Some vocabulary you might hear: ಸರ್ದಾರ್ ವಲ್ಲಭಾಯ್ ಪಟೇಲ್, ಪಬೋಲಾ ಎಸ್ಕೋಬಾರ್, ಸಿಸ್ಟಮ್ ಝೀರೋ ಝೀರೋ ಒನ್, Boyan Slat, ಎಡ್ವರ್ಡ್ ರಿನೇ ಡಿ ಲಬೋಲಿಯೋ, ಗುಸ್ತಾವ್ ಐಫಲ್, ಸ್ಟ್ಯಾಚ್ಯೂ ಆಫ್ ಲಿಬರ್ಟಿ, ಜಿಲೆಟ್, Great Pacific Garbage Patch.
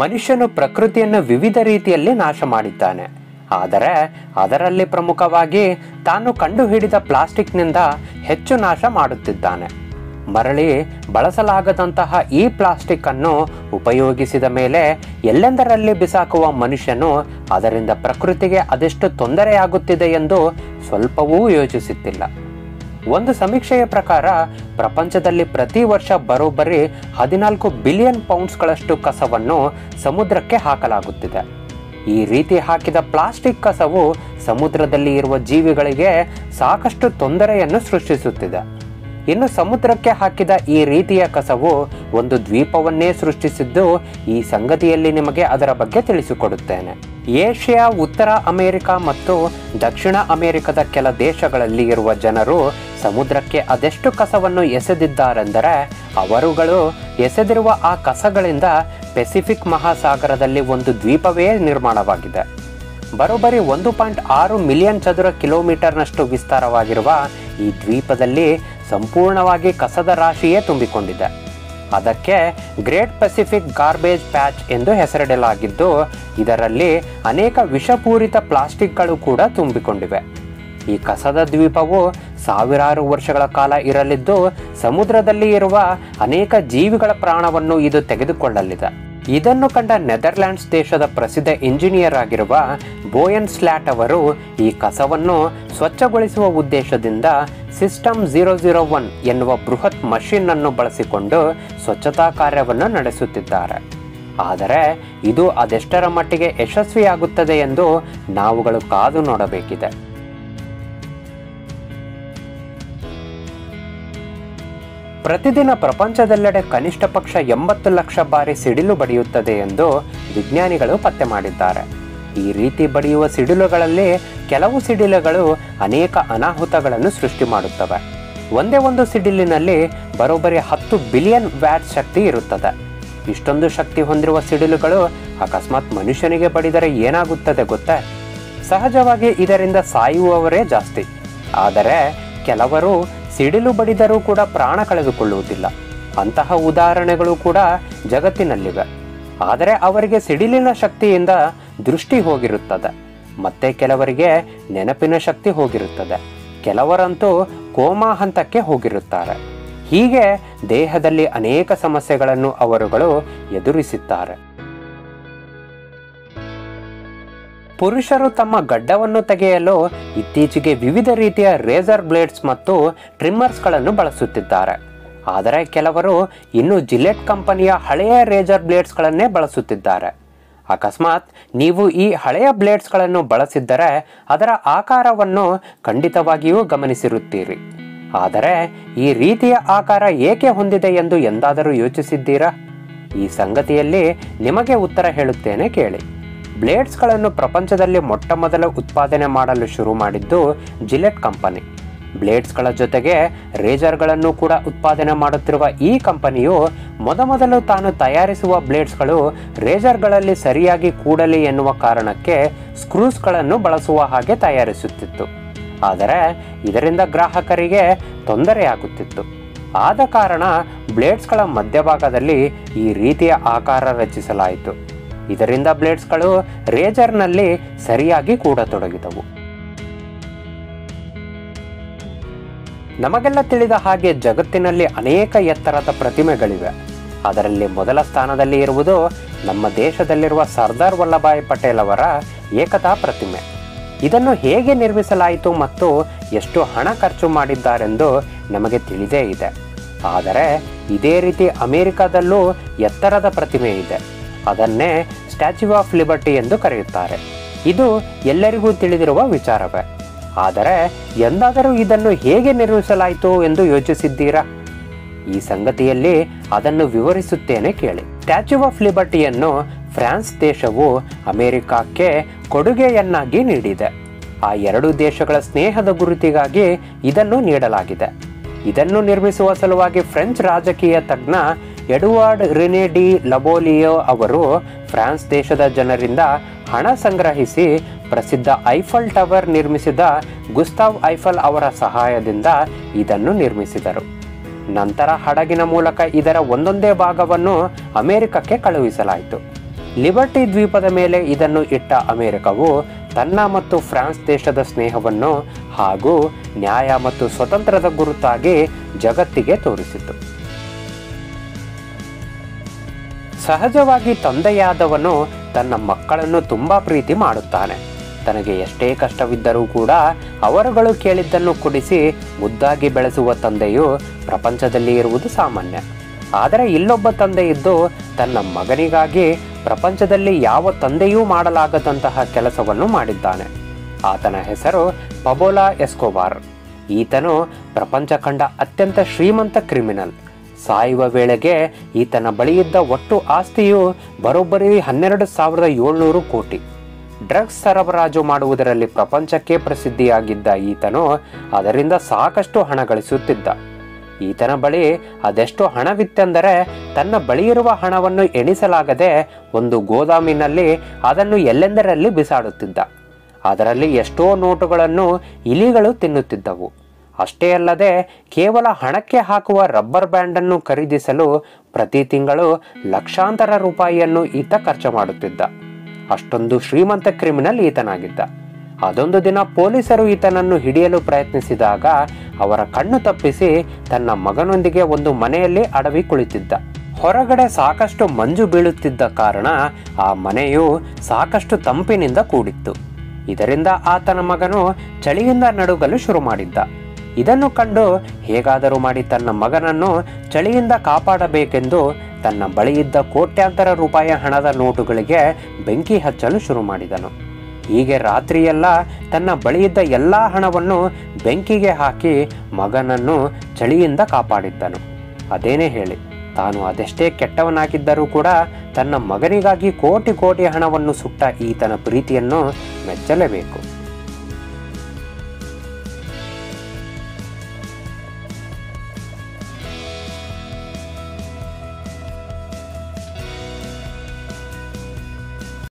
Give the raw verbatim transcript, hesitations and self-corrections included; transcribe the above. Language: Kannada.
ಮನುಷ್ಯನು ಪ್ರಕೃತಿಯನ್ನು ವಿವಿಧ ರೀತಿಯಲ್ಲಿ ನಾಶ ಮಾಡಿದ್ದಾನೆ. ಆದರೆ ಅದರಲ್ಲಿ ಪ್ರಮುಖವಾಗಿ ತಾನು ಕಂಡುಹಿಡಿದ ಪ್ಲಾಸ್ಟಿಕ್ನಿಂದ ಹೆಚ್ಚು ನಾಶ ಮಾಡುತ್ತಿದ್ದಾನೆ. ಮರಳಿ ಬಳಸಲಾಗದಂತಹ ಈ ಪ್ಲಾಸ್ಟಿಕ್ ಅನ್ನು ಉಪಯೋಗಿಸಿದ ಮೇಲೆ ಎಲ್ಲೆಂದರಲ್ಲಿ ಬಿಸಾಕುವ ಮನುಷ್ಯನು ಅದರಿಂದ ಪ್ರಕೃತಿಗೆ ಅದೆಷ್ಟು ತೊಂದರೆಯಾಗುತ್ತಿದೆ ಎಂದು ಸ್ವಲ್ಪವೂ ಯೋಚಿಸುತ್ತಿಲ್ಲ. ಒಂದು ಸಮೀಕ್ಷೆಯ ಪ್ರಕಾರ ಪ್ರಪಂಚದಲ್ಲಿ ಪ್ರತಿ ವರ್ಷ ಬರೋಬ್ಬರಿ ಹದಿನಾಲ್ಕು ಬಿಲಿಯನ್ ಪೌಂಡ್ಸ್ಗಳಷ್ಟು ಕಸವನ್ನು ಸಮುದ್ರಕ್ಕೆ ಹಾಕಲಾಗುತ್ತಿದೆ. ಈ ರೀತಿ ಹಾಕಿದ ಪ್ಲಾಸ್ಟಿಕ್ ಕಸವು ಸಮುದ್ರದಲ್ಲಿ ಇರುವ ಜೀವಿಗಳಿಗೆ ಸಾಕಷ್ಟು ತೊಂದರೆಯನ್ನು ಸೃಷ್ಟಿಸುತ್ತಿದೆ. ಇನ್ನು ಸಮುದ್ರಕ್ಕೆ ಹಾಕಿದ ಈ ರೀತಿಯ ಕಸವು ಒಂದು ದ್ವೀಪವನ್ನೇ ಸೃಷ್ಟಿಸಿದ್ದು, ಈ ಸಂಗತಿಯಲ್ಲಿ ನಿಮಗೆ ಅದರ ಬಗ್ಗೆ ತಿಳಿಸಿಕೊಡುತ್ತೇನೆ. ಏಷ್ಯಾ, ಉತ್ತರ ಅಮೆರಿಕ ಮತ್ತು ದಕ್ಷಿಣ ಅಮೆರಿಕದ ಕೆಲ ದೇಶಗಳಲ್ಲಿ ಇರುವ ಜನರು ಸಮುದ್ರಕ್ಕೆ ಅದೆಷ್ಟು ಕಸವನ್ನು ಎಸೆದಿದ್ದಾರೆಂದರೆ, ಅವರುಗಳು ಎಸೆದಿರುವ ಆ ಕಸಗಳಿಂದ ಪೆಸಿಫಿಕ್ ಮಹಾಸಾಗರದಲ್ಲಿ ಒಂದು ದ್ವೀಪವೇ ನಿರ್ಮಾಣವಾಗಿದೆ. ಬರೋಬ್ಬರಿ ಒಂದು ಪಾಯಿಂಟ್ ಆರು ಮಿಲಿಯನ್ ಚದುರ ಕಿಲೋಮೀಟರ್ನಷ್ಟು ವಿಸ್ತಾರವಾಗಿರುವ ಈ ದ್ವೀಪದಲ್ಲಿ ಸಂಪೂರ್ಣವಾಗಿ ಕಸದ ರಾಶಿಯೇ ತುಂಬಿಕೊಂಡಿದೆ. ಅದಕ್ಕೆ ಗ್ರೇಟ್ ಪೆಸಿಫಿಕ್ ಗಾರ್ಬೇಜ್ ಪ್ಯಾಚ್ ಎಂದು ಹೆಸರಿಡಲಾಗಿದ್ದು, ಇದರಲ್ಲಿ ಅನೇಕ ವಿಷಪೂರಿತ ಪ್ಲಾಸ್ಟಿಕ್ಗಳು ಕೂಡ ತುಂಬಿಕೊಂಡಿವೆ. ಈ ಕಸದ ದ್ವೀಪವು ಸಾವಿರಾರು ವರ್ಷಗಳ ಕಾಲ ಇರಲಿದ್ದು, ಸಮುದ್ರದಲ್ಲಿ ಇರುವ ಅನೇಕ ಜೀವಿಗಳ ಪ್ರಾಣವನ್ನು ಇದು ತೆಗೆದುಕೊಳ್ಳಲಿದೆ. ಇದನ್ನು ಕಂಡ ನೆದರ್ಲ್ಯಾಂಡ್ಸ್ ದೇಶದ ಪ್ರಸಿದ್ಧ ಇಂಜಿನಿಯರ್ ಆಗಿರುವ ಬೋಯನ್ ಸ್ಲ್ಯಾಟ್ ಅವರು ಈ ಕಸವನ್ನು ಸ್ವಚ್ಛಗೊಳಿಸುವ ಉದ್ದೇಶದಿಂದ ಸಿಸ್ಟಮ್ ಝೀರೋ ಝೀರೋ ಒನ್ ಎನ್ನುವ ಬೃಹತ್ ಮಷಿನ್ ಅನ್ನು ಬಳಸಿಕೊಂಡು ಸ್ವಚ್ಛತಾ ಕಾರ್ಯವನ್ನು ನಡೆಸುತ್ತಿದ್ದಾರೆ. ಆದರೆ ಇದು ಅದೆಷ್ಟರ ಮಟ್ಟಿಗೆ ಯಶಸ್ವಿಯಾಗುತ್ತದೆ ಎಂದು ನಾವುಗಳು ಕಾದು ನೋಡಬೇಕಿದೆ. ಪ್ರತಿದಿನ ಪ್ರಪಂಚದೆಲ್ಲೆಡೆ ಕನಿಷ್ಠ ಪಕ್ಷ ಎಂಬತ್ತು ಲಕ್ಷ ಬಾರಿ ಸಿಡಿಲು ಬಡಿಯುತ್ತದೆ ಎಂದು ವಿಜ್ಞಾನಿಗಳು ಪತ್ತೆ ಮಾಡಿದ್ದಾರೆ. ಈ ರೀತಿ ಬಡಿಯುವ ಸಿಡಿಲುಗಳಲ್ಲಿ ಕೆಲವು ಸಿಡಿಲುಗಳು ಅನೇಕ ಅನಾಹುತಗಳನ್ನು ಸೃಷ್ಟಿ ಮಾಡುತ್ತವೆ. ಒಂದೇ ಒಂದು ಸಿಡಿಲಿನಲ್ಲಿ ಬರೋಬ್ಬರಿ ಹತ್ತು ಬಿಲಿಯನ್ ವ್ಯಾಟ್ ಶಕ್ತಿ ಇರುತ್ತದೆ. ಇಷ್ಟೊಂದು ಶಕ್ತಿ ಹೊಂದಿರುವ ಸಿಡಿಲುಗಳು ಅಕಸ್ಮಾತ್ ಮನುಷ್ಯನಿಗೆ ಬಡಿದರೆ ಏನಾಗುತ್ತದೆ ಗೊತ್ತಾ? ಸಹಜವಾಗಿ ಇದರಿಂದ ಸಾಯುವವರೇ ಜಾಸ್ತಿ. ಆದರೆ ಕೆಲವರು ಸಿಡಿಲು ಬಡಿದರೂ ಕೂಡ ಪ್ರಾಣ ಕಳೆದುಕೊಳ್ಳುವುದಿಲ್ಲ. ಅಂತಹ ಉದಾಹರಣೆಗಳು ಕೂಡ ಜಗತ್ತಿನಲ್ಲಿವೆ. ಆದರೆ ಅವರಿಗೆ ಸಿಡಿಲಿನ ಶಕ್ತಿಯಿಂದ ದೃಷ್ಟಿ ಹೋಗಿರುತ್ತದೆ, ಮತ್ತೆ ಕೆಲವರಿಗೆ ನೆನಪಿನ ಶಕ್ತಿ ಹೋಗಿರುತ್ತದೆ, ಕೆಲವರಂತೂ ಕೋಮಾ ಹಂತಕ್ಕೆ ಹೋಗಿರುತ್ತಾರೆ. ಹೀಗೆ ದೇಹದಲ್ಲಿ ಅನೇಕ ಸಮಸ್ಯೆಗಳನ್ನು ಅವರುಗಳು ಎದುರಿಸಿದ್ದಾರೆ. ಪುರುಷರು ತಮ್ಮ ಗಡ್ಡವನ್ನು ತೆಗೆಯಲು ಇತ್ತೀಚೆಗೆ ವಿವಿಧ ರೀತಿಯ ರೇಸರ್ ಬ್ಲೇಡ್ಸ್ ಮತ್ತು ಟ್ರಿಮ್ಮರ್ಸ್ಗಳನ್ನು ಬಳಸುತ್ತಿದ್ದಾರೆ. ಆದರೆ ಕೆಲವರು ಇನ್ನೂ ಜಿಲೆಟ್ ಕಂಪನಿಯ ಹಳೆಯ ರೇಸರ್ ಬ್ಲೇಡ್ಸ್ಗಳನ್ನೇ ಬಳಸುತ್ತಿದ್ದಾರೆ. ಅಕಸ್ಮಾತ್ ನೀವು ಈ ಹಳೆಯ ಬ್ಲೇಡ್ಸ್ಗಳನ್ನು ಬಳಸಿದ್ದರೆ ಅದರ ಆಕಾರವನ್ನು ಖಂಡಿತವಾಗಿಯೂ ಗಮನಿಸಿರುತ್ತೀರಿ. ಆದರೆ ಈ ರೀತಿಯ ಆಕಾರ ಏಕೆ ಹೊಂದಿದೆ ಎಂದು ಎಂದಾದರೂ ಯೋಚಿಸಿದ್ದೀರಾ? ಈ ಸಂಗತಿಯಲ್ಲಿ ನಿಮಗೆ ಉತ್ತರ ಹೇಳುತ್ತೇನೆ, ಕೇಳಿ. ಬ್ಲೇಡ್ಸ್ಗಳನ್ನು ಪ್ರಪಂಚದಲ್ಲಿ ಮೊಟ್ಟ ಮೊದಲು ಉತ್ಪಾದನೆ ಮಾಡಲು ಶುರು ಮಾಡಿದ್ದು ಜಿಲೆಟ್ ಕಂಪನಿ. ಬ್ಲೇಡ್ಸ್ಗಳ ಜೊತೆಗೆ ರೇಜರ್ಗಳನ್ನು ಕೂಡ ಉತ್ಪಾದನೆ ಮಾಡುತ್ತಿರುವ ಈ ಕಂಪನಿಯು ಮೊದಮೊದಲು ತಾನು ತಯಾರಿಸುವ ಬ್ಲೇಡ್ಸ್ಗಳು ರೇಜರ್ಗಳಲ್ಲಿ ಸರಿಯಾಗಿ ಕೂಡಲಿ ಎನ್ನುವ ಕಾರಣಕ್ಕೆ ಸ್ಕ್ರೂಸ್ಗಳನ್ನು ಬಳಸುವ ಹಾಗೆ ತಯಾರಿಸುತ್ತಿತ್ತು. ಆದರೆ ಇದರಿಂದ ಗ್ರಾಹಕರಿಗೆ ತೊಂದರೆಯಾಗುತ್ತಿತ್ತು. ಆದ ಕಾರಣ ಬ್ಲೇಡ್ಸ್ಗಳ ಮಧ್ಯಭಾಗದಲ್ಲಿ ಈ ರೀತಿಯ ಆಕಾರ ರಚಿಸಲಾಯಿತು. ಇದರಿಂದ ಬ್ಲೇಡ್ಸ್ಗಳು ರೇಜರ್ನಲ್ಲಿ ಸರಿಯಾಗಿ ಕೂಡತೊಡಗಿದವು. ನಮಗೆಲ್ಲ ತಿಳಿದ ಹಾಗೆ ಜಗತ್ತಿನಲ್ಲಿ ಅನೇಕ ಎತ್ತರದ ಪ್ರತಿಮೆಗಳಿವೆ. ಅದರಲ್ಲಿ ಮೊದಲ ಸ್ಥಾನದಲ್ಲಿ ಇರುವುದು ನಮ್ಮ ದೇಶದಲ್ಲಿರುವ ಸರ್ದಾರ್ ವಲ್ಲಭಾಯ್ ಪಟೇಲ್ ಅವರ ಏಕತಾ ಪ್ರತಿಮೆ. ಇದನ್ನು ಹೇಗೆ ನಿರ್ಮಿಸಲಾಯಿತು ಮತ್ತು ಎಷ್ಟು ಹಣ ಖರ್ಚು ಮಾಡಿದ್ದಾರೆಂದು ನಮಗೆ ತಿಳಿದೇ ಇದೆ. ಆದರೆ ಇದೇ ರೀತಿ ಅಮೆರಿಕದಲ್ಲೂ ಎತ್ತರದ ಪ್ರತಿಮೆ ಇದೆ. ಅದನ್ನೇ ಸ್ಟ್ಯಾಚ್ಯೂ ಆಫ್ ಲಿಬರ್ಟಿ ಎಂದು ಕರೆಯುತ್ತಾರೆ. ಇದು ಎಲ್ಲರಿಗೂ ತಿಳಿದಿರುವ ವಿಚಾರವೇ. ಆದರೆ ಎಂದಾದರೂ ಇದನ್ನು ಹೇಗೆ ನಿರ್ಮಿಸಲಾಯಿತು ಎಂದು ಯೋಚಿಸಿದ್ದೀರಾ? ಈ ಸಂಗತಿಯಲ್ಲಿ ಅದನ್ನು ವಿವರಿಸುತ್ತೇನೆ, ಕೇಳಿ. ಸ್ಟ್ಯಾಚ್ಯೂ ಆಫ್ ಲಿಬರ್ಟಿಯನ್ನು ಫ್ರಾನ್ಸ್ ದೇಶವು ಅಮೆರಿಕಕ್ಕೆ ಕೊಡುಗೆಯನ್ನಾಗಿ ನೀಡಿದೆ. ಆ ಎರಡು ದೇಶಗಳ ಸ್ನೇಹದ ಗುರುತಿಗಾಗಿ ಇದನ್ನು ನೀಡಲಾಗಿದೆ. ಇದನ್ನು ನಿರ್ಮಿಸುವ ಸಲುವಾಗಿ ಫ್ರೆಂಚ್ ರಾಜಕೀಯ ತಜ್ಞ ಎಡ್ವರ್ಡ್ ರಿನೇ ಡಿ ಲಬೋಲಿಯೋ ಅವರು ಫ್ರಾನ್ಸ್ ದೇಶದ ಜನರಿಂದ ಹಣ ಸಂಗ್ರಹಿಸಿ ಪ್ರಸಿದ್ಧ ಐಫಲ್ ಟವರ್ ನಿರ್ಮಿಸಿದ ಗುಸ್ತಾವ್ ಐಫಲ್ ಅವರ ಸಹಾಯದಿಂದ ಇದನ್ನು ನಿರ್ಮಿಸಿದರು. ನಂತರ ಹಡಗಿನ ಮೂಲಕ ಇದರ ಒಂದೊಂದೇ ಭಾಗವನ್ನು ಅಮೆರಿಕಕ್ಕೆ ಕಳುಹಿಸಲಾಯಿತು. ಲಿಬರ್ಟಿ ದ್ವೀಪದ ಮೇಲೆ ಇದನ್ನು ಇಟ್ಟ ಅಮೆರಿಕವು ತನ್ನ ಮತ್ತು ಫ್ರಾನ್ಸ್ ದೇಶದ ಸ್ನೇಹವನ್ನು ಹಾಗೂ ನ್ಯಾಯ ಮತ್ತು ಸ್ವತಂತ್ರದ ಗುರುತಾಗಿ ಜಗತ್ತಿಗೆ ತೋರಿಸಿತು. ಸಹಜವಾಗಿ ತಂದೆಯಾದವನು ತನ್ನ ಮಕ್ಕಳನ್ನು ತುಂಬಾ ಪ್ರೀತಿ ಮಾಡುತ್ತಾನೆ. ತನಗೆ ಎಷ್ಟೇ ಕಷ್ಟವಿದ್ದರೂ ಕೂಡ ಅವರುಗಳು ಕೇಳಿದ್ದನ್ನು ಕೊಡಿಸಿ ಮುದ್ದಾಗಿ ಬೆಳೆಸುವ ತಂದೆಯು ಪ್ರಪಂಚದಲ್ಲಿ ಇರುವುದು ಸಾಮಾನ್ಯ. ಆದರೆ ಇಲ್ಲೊಬ್ಬ ತಂದೆ ಇದ್ದು ತನ್ನ ಮಗನಿಗಾಗಿ ಪ್ರಪಂಚದಲ್ಲಿ ಯಾವ ತಂದೆಯೂ ಮಾಡಲಾಗದಂತಹ ಕೆಲಸವನ್ನು ಮಾಡಿದ್ದಾನೆ. ಆತನ ಹೆಸರು ಪಬೋಲಾ ಎಸ್ಕೋಬಾರ್. ಈತನು ಪ್ರಪಂಚ ಕಂಡ ಅತ್ಯಂತ ಶ್ರೀಮಂತ ಕ್ರಿಮಿನಲ್. ಸಾಯುವ ವೇಳೆಗೆ ಈತನ ಬಳಿಯಿದ್ದ ಒಟ್ಟು ಆಸ್ತಿಯು ಬರೋಬ್ಬರಿ ಹನ್ನೆರಡು ಸಾವಿರದ ಏಳ್ನೂರು ಕೋಟಿ. ಡ್ರಗ್ಸ್ ಸರಬರಾಜು ಮಾಡುವುದರಲ್ಲಿ ಪ್ರಪಂಚಕ್ಕೆ ಪ್ರಸಿದ್ಧಿಯಾಗಿದ್ದ ಈತನು ಅದರಿಂದ ಸಾಕಷ್ಟು ಹಣ ಗಳಿಸುತ್ತಿದ್ದ. ಈತನ ಬಳಿ ಅದೆಷ್ಟು ಹಣವಿತ್ತೆಂದರೆ ತನ್ನ ಬಳಿಯಿರುವ ಹಣವನ್ನು ಎಣಿಸಲಾಗದೆ ಒಂದು ಗೋದಾಮಿನಲ್ಲಿ ಅದನ್ನು ಎಲ್ಲೆಂದರಲ್ಲಿ ಬಿಸಾಡುತ್ತಿದ್ದ. ಅದರಲ್ಲಿ ಎಷ್ಟೋ ನೋಟುಗಳನ್ನು ಇಲಿಗಳು ತಿನ್ನುತ್ತಿದ್ದವು. ಅಷ್ಟೇ ಅಲ್ಲದೆ ಕೇವಲ ಹಣಕ್ಕೆ ಹಾಕುವ ರಬ್ಬರ್ ಬ್ಯಾಂಡನ್ನು ಖರೀದಿಸಲು ಪ್ರತಿ ತಿಂಗಳು ಲಕ್ಷಾಂತರ ರೂಪಾಯಿಯನ್ನು ಈತ ಖರ್ಚು ಮಾಡುತ್ತಿದ್ದ. ಅಷ್ಟೊಂದು ಶ್ರೀಮಂತ ಕ್ರಿಮಿನಲ್ ಈತನಾಗಿದ್ದ. ಅದೊಂದು ದಿನ ಪೊಲೀಸರು ಈತನನ್ನು ಹಿಡಿಯಲು ಪ್ರಯತ್ನಿಸಿದಾಗ ಅವರ ಕಣ್ಣು ತಪ್ಪಿಸಿ ತನ್ನ ಮಗನೊಂದಿಗೆ ಒಂದು ಮನೆಯಲ್ಲಿ ಅಡವಿ ಕುಳಿತಿದ್ದ. ಹೊರಗಡೆ ಸಾಕಷ್ಟು ಮಂಜು ಬೀಳುತ್ತಿದ್ದ ಕಾರಣ ಆ ಮನೆಯು ಸಾಕಷ್ಟು ತಂಪಿನಿಂದ ಕೂಡಿತ್ತು. ಇದರಿಂದ ಆತನ ಮಗನು ಚಳಿಯಿಂದ ನಡುಗಲು ಶುರು ಮಾಡಿದ್ದ. ಇದನ್ನು ಕಂಡು ಹೇಗಾದರೂ ಮಾಡಿ ತನ್ನ ಮಗನನ್ನು ಚಳಿಯಿಂದ ಕಾಪಾಡಬೇಕೆಂದು ತನ್ನ ಬಳಿಯಿದ್ದ ಕೋಟ್ಯಾಂತರ ರೂಪಾಯಿ ಹಣದ ನೋಟುಗಳಿಗೆ ಬೆಂಕಿ ಹಚ್ಚಲು ಶುರು ಮಾಡಿದನು. ಹೀಗೆ ರಾತ್ರಿಯೆಲ್ಲ ತನ್ನ ಬಳಿಯಿದ್ದ ಎಲ್ಲ ಹಣವನ್ನು ಬೆಂಕಿಗೆ ಹಾಕಿ ಮಗನನ್ನು ಚಳಿಯಿಂದ ಕಾಪಾಡಿದ್ದನು. ಅದೇನೇ ಹೇಳಿ, ತಾನು ಅದೆಷ್ಟೇ ಕೆಟ್ಟವನಾಗಿದ್ದರೂ ಕೂಡ ತನ್ನ ಮಗನಿಗಾಗಿ ಕೋಟಿ ಕೋಟಿ ಹಣವನ್ನು ಸುಟ್ಟ ಈತನ ಪ್ರೀತಿಯನ್ನು ಮೆಚ್ಚಲೇಬೇಕು.